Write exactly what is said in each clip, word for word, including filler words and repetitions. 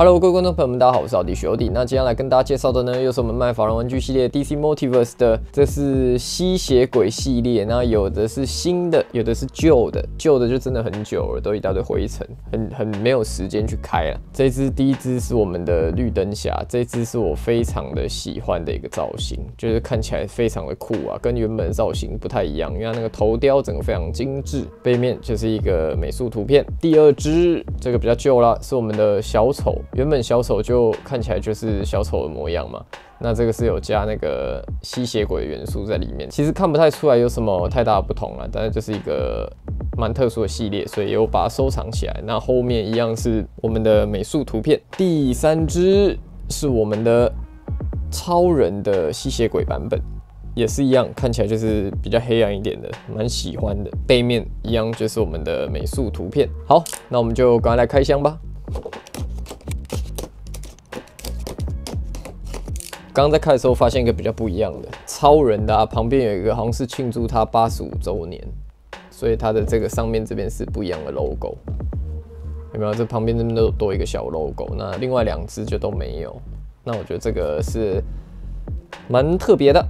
Hello， 各位观众朋友们，大家好，我是奥迪徐欧弟。那今天来跟大家介绍的呢，又是我们卖法人玩具系列 D C Multiverse 的，这是吸血鬼系列。那有的是新的，有的是旧的，旧的就真的很久了，都一大堆灰尘，很很没有时间去开了。这只第一只是我们的绿灯侠，这只是我非常的喜欢的一个造型，就是看起来非常的酷啊，跟原本的造型不太一样，因为它那个头雕整个非常精致。背面就是一个美术图片。第二只这个比较旧啦，是我们的小丑。 原本小丑就看起来就是小丑的模样嘛，那这个是有加那个吸血鬼元素在里面，其实看不太出来有什么太大的不同啦，但是就是一个蛮特殊的系列，所以有把它收藏起来。那后面一样是我们的美术图片。第三只是我们的超人的吸血鬼版本。 也是一样，看起来就是比较黑暗一点的，蛮喜欢的。背面一样就是我们的美术图片。好，那我们就赶快来开箱吧。刚刚在看的时候发现一个比较不一样的超人的啊，旁边有一个好像是庆祝他八十五周年，所以他的这个上面这边是不一样的 logo， 有没有？这旁边这边都多一个小 logo， 那另外两只就都没有。那我觉得这个是蛮特别的。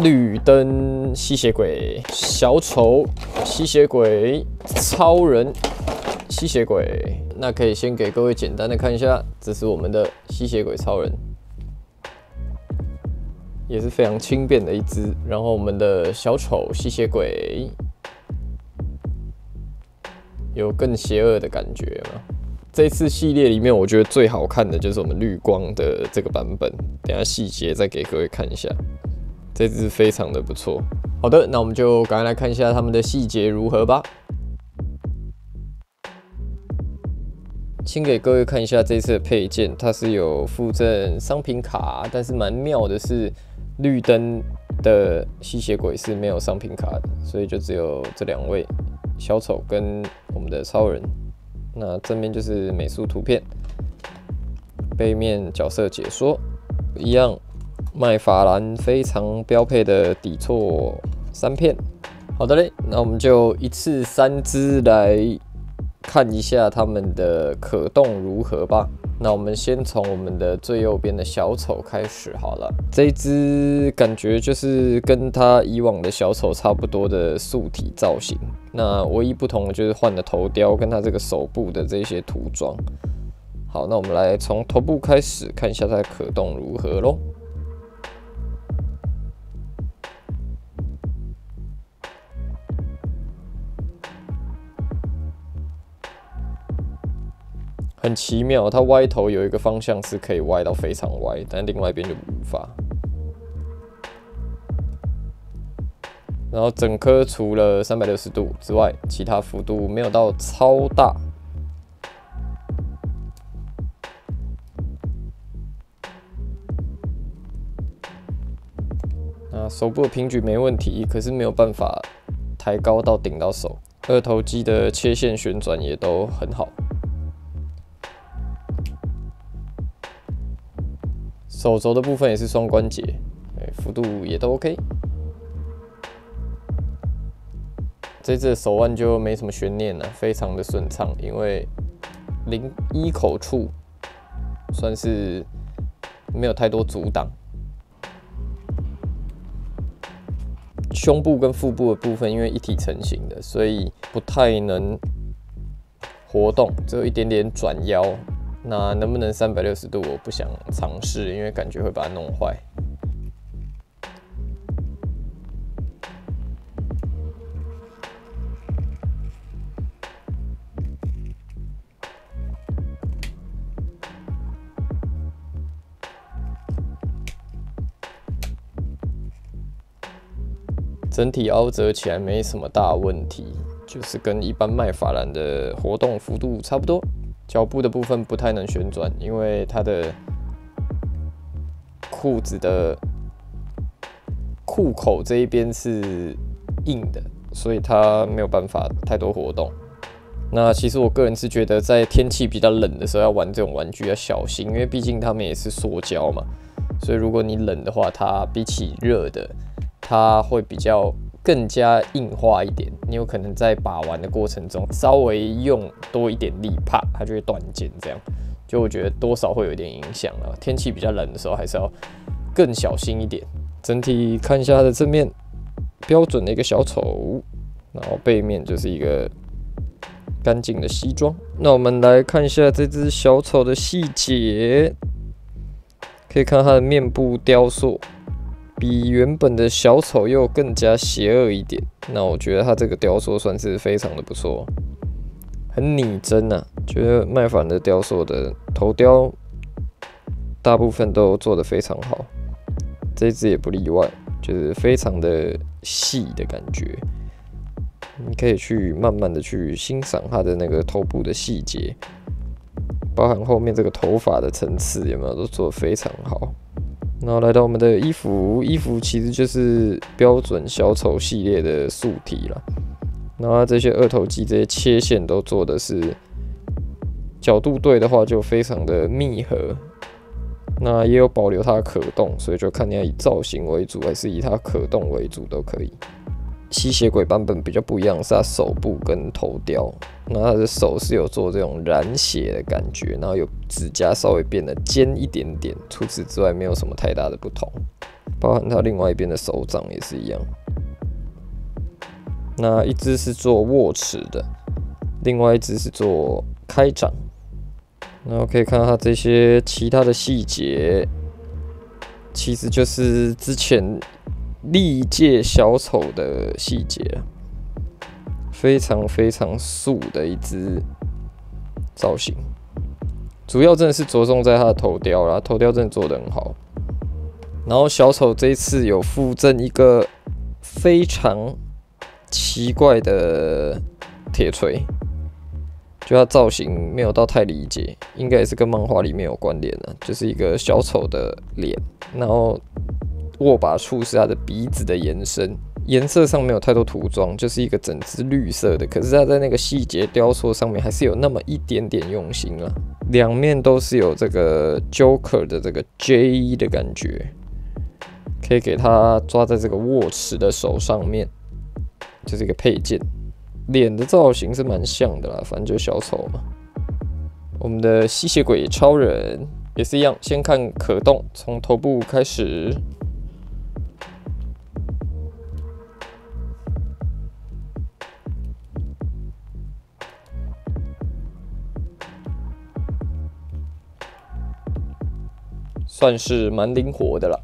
绿灯吸血鬼、小丑吸血鬼、超人吸血鬼，那可以先给各位简单的看一下，这是我们的吸血鬼超人，也是非常轻便的一只。然后我们的小丑吸血鬼有更邪恶的感觉吗？这次系列里面，我觉得最好看的就是我们绿光的这个版本，等下细节再给各位看一下。 这只非常的不错。好的，那我们就赶快来看一下它们的细节如何吧。先给各位看一下这次的配件，它是有附赠商品卡，但是蛮妙的是，绿灯的吸血鬼是没有商品卡的，所以就只有这两位小丑跟我们的超人。那正面就是美术图片，背面角色解说一样。 麦法兰非常标配的底座三片，好的嘞，那我们就一次三支来看一下它们的可动如何吧。那我们先从我们的最右边的小丑开始好了，这一只感觉就是跟它以往的小丑差不多的素体造型，那唯一不同的就是换了头雕跟它这个手部的这些涂装。好，那我们来从头部开始看一下它的可动如何咯。 很奇妙，它歪头有一个方向是可以歪到非常歪，但另外一边就无法。然后整颗除了三百六十度之外，其他幅度没有到超大。啊，手部的平举没问题，可是没有办法抬高到顶到手。二头肌的切线旋转也都很好。 手肘的部分也是双关节，幅度也都 OK。这次的手腕就没什么悬念了，非常的顺畅，因为零一口处算是没有太多阻挡。胸部跟腹部的部分因为一体成型的，所以不太能活动，只有一点点转腰。 那能不能三百六十度？我不想尝试，因为感觉会把它弄坏。整体凹折起来没什么大问题，就是跟一般麦法兰的活动幅度差不多。 脚部的部分不太能旋转，因为它的裤子的裤口这一边是硬的，所以它没有办法太多活动。那其实我个人是觉得，在天气比较冷的时候要玩这种玩具要小心，因为毕竟它们也是塑胶嘛，所以如果你冷的话，它比起热的，它会比较。 更加硬化一点，你有可能在把玩的过程中稍微用多一点力，啪，它就会断键，这样就我觉得多少会有一点影响了。天气比较冷的时候，还是要更小心一点。整体看一下它的正面，标准的一个小丑，然后背面就是一个干净的西装。那我们来看一下这只小丑的细节，可以看它的面部雕塑。 比原本的小丑又更加邪恶一点，那我觉得他这个雕塑算是非常的不错，很拟真啊。觉得麦凡的雕塑的头雕大部分都做得非常好，这只也不例外，就是非常的细的感觉。你可以去慢慢的去欣赏它的那个头部的细节，包含后面这个头发的层次有没有都做得非常好。 然后来到我们的衣服，衣服其实就是标准小丑系列的素体啦。然后这些二头肌、这些切线都做的是角度对的话，就非常的密合。那也有保留它的可动，所以就看你要以造型为主，还是以它可动为主都可以。吸血鬼版本比较不一样，是它手部跟头雕。那它的手是有做这种染血的感觉，然后有指甲稍微变得尖一点点。除此之外，没有什么太大的不同。包含它另外一边的手掌也是一样。那一只是做握持的，另外一只是做开掌。然后可以看到它这些其他的细节，其实就是之前。 历届小丑的细节，非常非常素的一只造型，主要真的是着重在它的头雕啦，头雕真的做得很好。然后小丑这一次有附赠一个非常奇怪的铁锤，就它造型没有到太理解，应该也是跟漫画里面有关联的，就是一个小丑的脸，然后。 握把处是它的鼻子的延伸，颜色上没有太多涂装，就是一个整只绿色的。可是它在那个细节雕塑上面还是有那么一点点用心了。两面都是有这个 Joker 的这个 J 的感觉，可以给它抓在这个握持的手上面，就是一个配件。脸的造型是蛮像的啦，反正就小丑嘛。我们的吸血鬼超人也是一样，先看可动，从头部开始。 算是蛮灵活的了。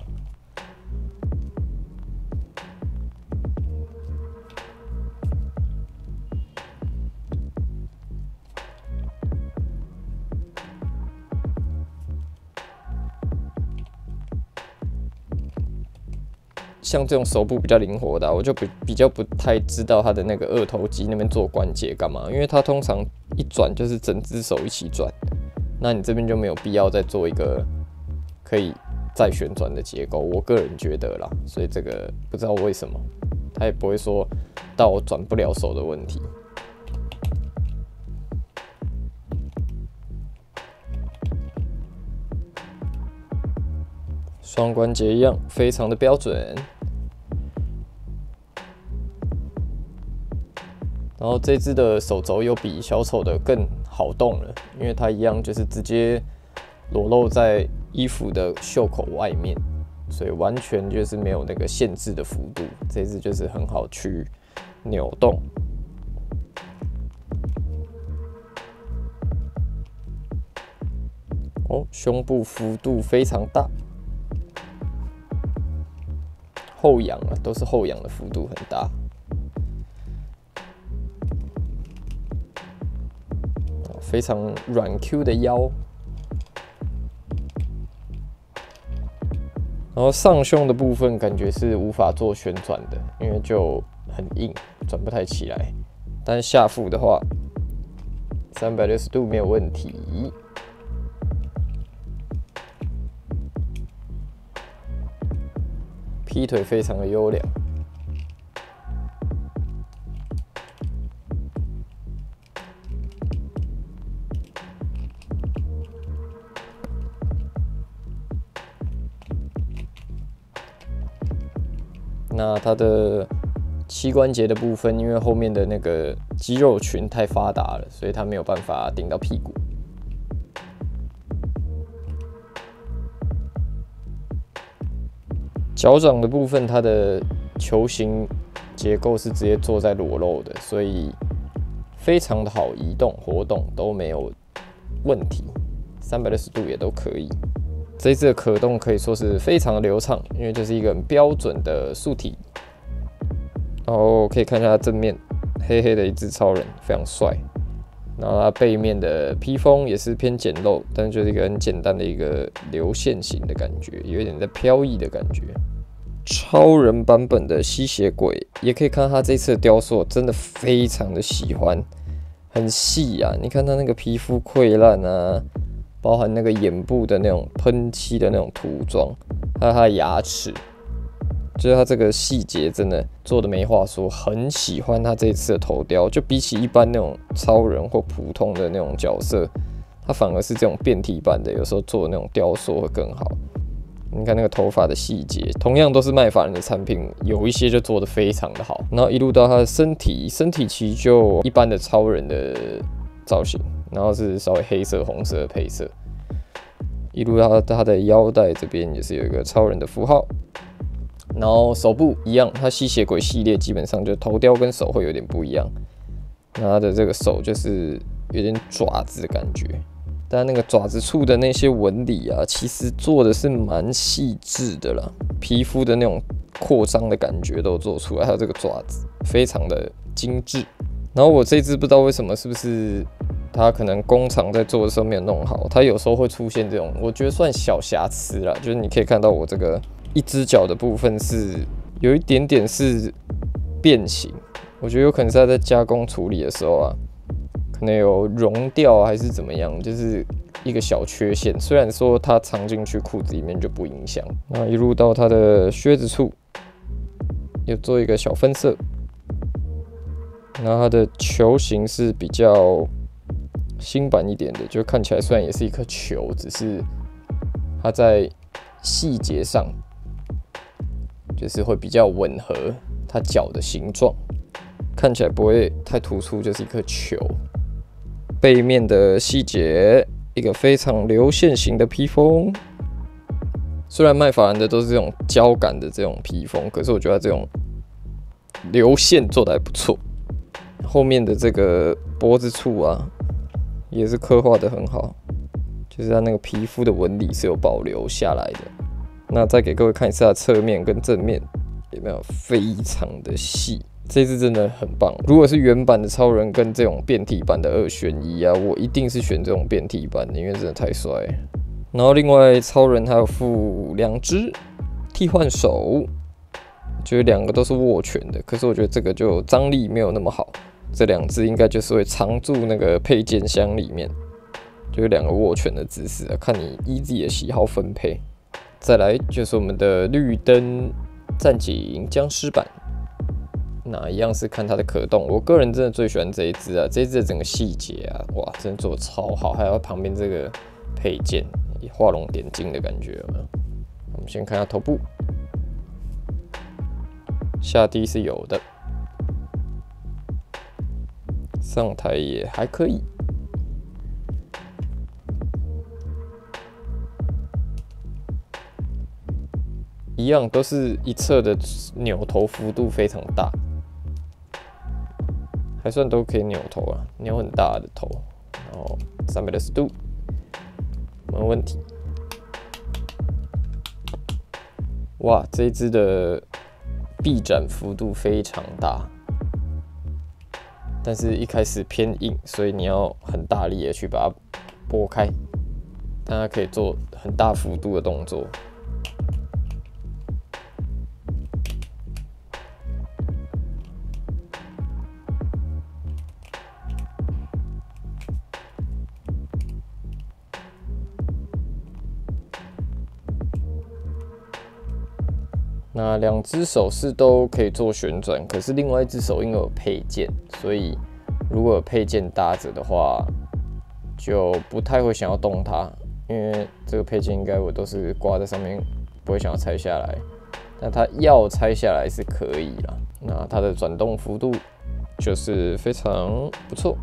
像这种手部比较灵活的、啊，我就比比较不太知道它的那个二头肌那边做关节干嘛，因为它通常一转就是整只手一起转，那你这边就没有必要再做一个。 可以再旋转的结构，我个人觉得啦，所以这个不知道为什么，他也不会说到我转不了手的问题。双关节一样，非常的标准。然后这只的手肘又比小丑的更好动了，因为它一样就是直接裸露在。 衣服的袖口外面，所以完全就是没有那个限制的幅度，这只就是很好去扭动。哦，胸部幅度非常大，后仰啊，都是后仰的幅度很大。非常软 Q 的腰。 然后上胸的部分感觉是无法做旋转的，因为就很硬，转不太起来。但下腹的话， 三百六十度没有问题。劈腿非常的优良。那它的膝关节的部分，因为后面的那个肌肉群太发达了，所以它没有办法顶到屁股。脚掌的部分，它的球形结构是直接做在裸露的，所以非常的好移动、活动都没有问题， 三百六十度也都可以。这一次的可动可以说是非常的流畅，因为这是一个很标准的素体。然后可以看一下它正面，黑黑的一只超人，非常帅。 然后它背面的披风也是偏简陋，但就是一个很简单的一个流线型的感觉，有一点在飘逸的感觉。超人版本的吸血鬼也可以看它这次的雕塑，真的非常的喜欢，很细啊！你看它那个皮肤溃烂啊，包含那个眼部的那种喷漆的那种涂装，还有它的牙齿，就是它这个细节真的做的没话说，很喜欢它这次的头雕，就比起一般那种超人或普通的那种角色，它反而是这种变体版的，有时候做的那种雕塑会更好。你看那个头发的细节，同样都是麦法人的产品，有一些就做的非常的好，然后一路到它的身体，身体其实就一般的超人的造型，然后是稍微黑色、红色的配色，一路到它的腰带这边也是有一个超人的符号。 然后手部一样，它吸血鬼系列基本上就头雕跟手会有点不一样。它的这个手就是有点爪子的感觉，但那个爪子处的那些纹理啊，其实做的是蛮细致的啦。皮肤的那种扩张的感觉都做出来，还有这个爪子非常的精致。然后我这只不知道为什么，是不是它可能工厂在做的时候没有弄好，它有时候会出现这种，我觉得算小瑕疵啦。就是你可以看到我这个。 一只脚的部分是有一点点是变形，我觉得有可能是他在加工处理的时候啊，可能有融掉还是怎么样，就是一个小缺陷。虽然说它藏进去裤子里面就不影响，那一路到它的靴子处有做一个小分色，然后它的球形是比较新版一点的，就看起来虽然也是一颗球，只是它在细节上。 就是会比较吻合它脚的形状，看起来不会太突出，就是一颗球。背面的细节，一个非常流线型的披风。虽然麦法兰的都是这种胶感的这种披风，可是我觉得这种流线做的还不错。后面的这个脖子处啊，也是刻画的很好，就是它那个皮肤的纹理是有保留下来的。 那再给各位看一下侧面跟正面有没有非常的细，这支真的很棒。如果是原版的超人跟这种变体版的二选一啊，我一定是选这种变体版的，因为真的太帅。然后另外超人还有附两只替换手，觉得两个都是握拳的，可是我觉得这个就张力没有那么好，这两只应该就是会藏住那个配件箱里面，就是两个握拳的姿势啊，看你依自己的喜好分配。 再来就是我们的绿灯战警僵尸版，那一样是看它的可动。我个人真的最喜欢这一只啊，这一只的整个细节啊，哇，真的做得超好。还有旁边这个配件，画龙点睛的感觉有没有？我们先看下头部，下低是有的，上台也还可以。 一样都是一侧的扭头幅度非常大，还算都可以扭头啊，扭很大的头，然后三百六十度，没问题。哇，这一只的臂展幅度非常大，但是一开始偏硬，所以你要很大力的去把它拨开，但它可以做很大幅度的动作。 那两只手势都可以做旋转，可是另外一只手因为有配件，所以如果有配件搭着的话，就不太会想要动它，因为这个配件应该我都是挂在上面，不会想要拆下来。那它要拆下来是可以啦。那它的转动幅度就是非常不错，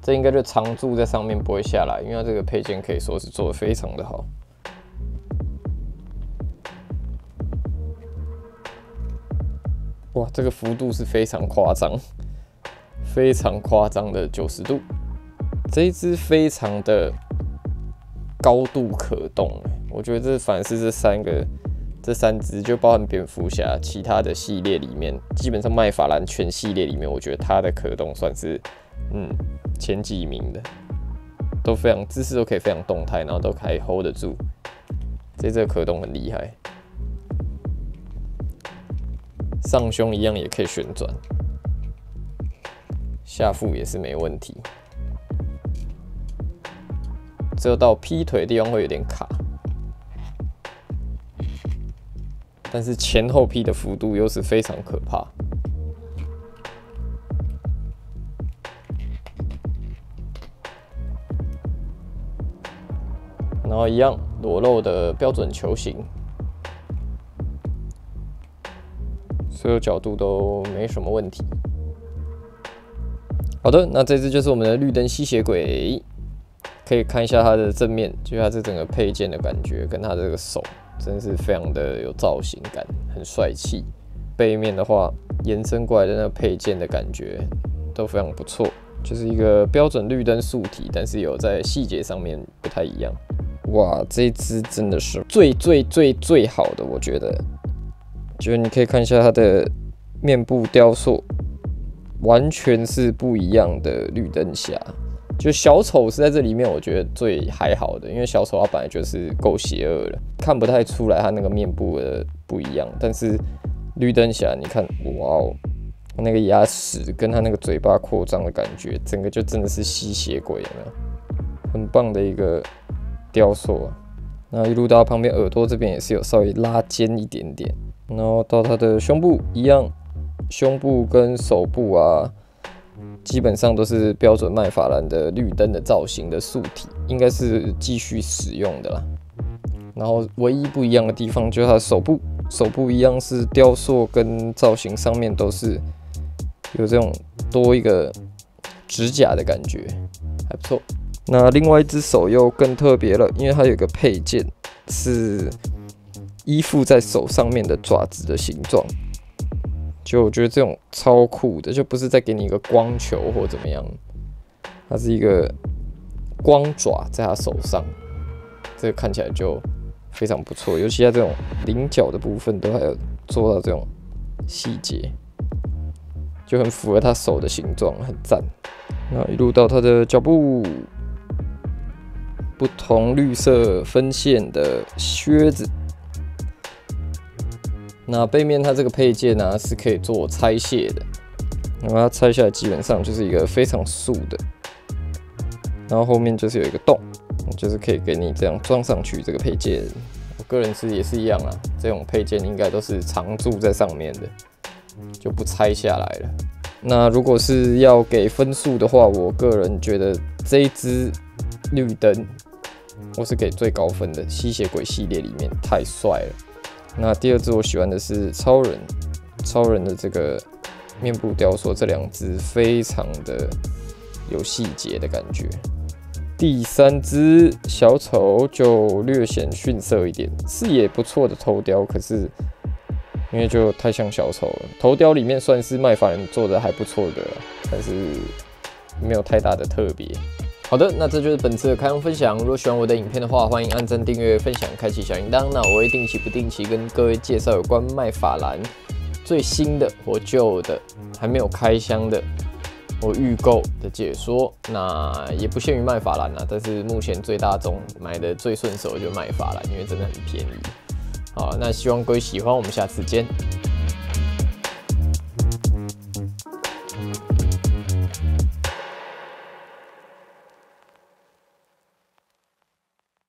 这应该就常驻在上面不会下来，因为它这个配件可以说是做得非常的好。哇，这个幅度是非常夸张，非常夸张的九十度。这一只非常的高度可动，我觉得这反而是这三个这三只，就包含蝙蝠侠其他的系列里面，基本上麦法兰全系列里面，我觉得它的可动算是嗯前几名的，都非常姿势都可以非常动态，然后都可以 hold 得住。 这这个可动很厉害，上胸一样也可以旋转，下腹也是没问题。只有到劈腿的地方会有点卡，但是前后劈的幅度又是非常可怕。然后一样。 裸露的标准球形，所有角度都没什么问题。好的，那这只就是我们的绿灯吸血鬼，可以看一下它的正面，就是它这整个配件的感觉，跟它这个手，真是非常的有造型感，很帅气。背面的话，延伸过来的那个配件的感觉都非常不错，就是一个标准绿灯素体，但是有在细节上面不太一样。 哇，这一只真的是最最最最好的，我觉得。就是你可以看一下它的面部雕塑，完全是不一样的绿灯侠。就小丑是在这里面，我觉得最还好的，因为小丑他本来就是够邪恶了，看不太出来他那个面部的不一样。但是绿灯侠，你看，哇哦，那个牙齿跟他那个嘴巴扩张的感觉，整个就真的是吸血鬼，有没有？很棒的一个。 雕塑啊，那一路到旁边耳朵这边也是有稍微拉尖一点点，然后到它的胸部一样，胸部跟手部啊，基本上都是标准麦法兰的绿灯的造型的素体，应该是继续使用的啦。然后唯一不一样的地方就是它的手部，手部一样是雕塑跟造型上面都是有这种多一个指甲的感觉，还不错。 那另外一只手又更特别了，因为它有一个配件是依附在手上面的爪子的形状，就我觉得这种超酷的，就不是在给你一个光球或怎么样，它是一个光爪在它手上，这个看起来就非常不错，尤其在这种菱角的部分都还有做到这种细节，就很符合它手的形状，很赞。那一路到它的脚部。 不同绿色分线的靴子，那背面它这个配件呢、啊、是可以做拆卸的，那么它拆下来基本上就是一个非常素的，然后后面就是有一个洞，就是可以给你这样装上去这个配件。我个人是也是一样啊，这种配件应该都是常驻在上面的，就不拆下来了。那如果是要给分数的话，我个人觉得这一只绿灯。 我是给最高分的吸血鬼系列里面太帅了。那第二只我喜欢的是超人，超人的这个面部雕塑，这两只非常的有细节的感觉。第三只小丑就略显逊色一点，视野不错的头雕，可是因为就太像小丑了，头雕里面算是麦法兰做的还不错的，但是没有太大的特别。 好的，那这就是本次的开箱分享。如果喜欢我的影片的话，欢迎按赞、订阅、分享、开启小铃铛。那我会定期不定期跟各位介绍有关麦法兰最新的或旧的、还没有开箱的或预购的解说。那也不限于麦法兰啦，但是目前最大宗买的最顺手就是麦法兰，因为真的很便宜。好，那希望各位喜欢，我们下次见。